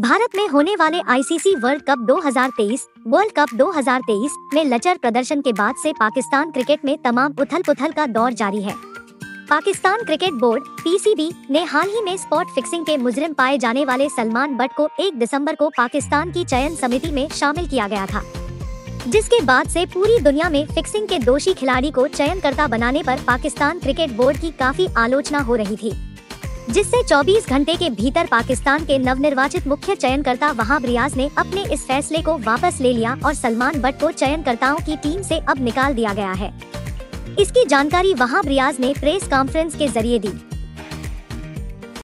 भारत में होने वाले आईसीसी वर्ल्ड कप 2023 में लचर प्रदर्शन के बाद से पाकिस्तान क्रिकेट में तमाम उथल-पुथल का दौर जारी है। पाकिस्तान क्रिकेट बोर्ड (पीसीबी) ने हाल ही में स्पॉट फिक्सिंग के मुजरिम पाए जाने वाले सलमान बट को 1 दिसंबर को पाकिस्तान की चयन समिति में शामिल किया गया था, जिसके बाद से पूरी दुनिया में फिक्सिंग के दोषी खिलाड़ी को चयनकर्ता बनाने पर पाकिस्तान क्रिकेट बोर्ड की काफी आलोचना हो रही थी, जिससे 24 घंटे के भीतर पाकिस्तान के नवनिर्वाचित मुख्य चयनकर्ता वहाब रियाज ने अपने इस फैसले को वापस ले लिया और सलमान बट को चयनकर्ताओं की टीम से अब निकाल दिया गया है। इसकी जानकारी वहाब रियाज ने प्रेस कॉन्फ्रेंस के जरिए दी।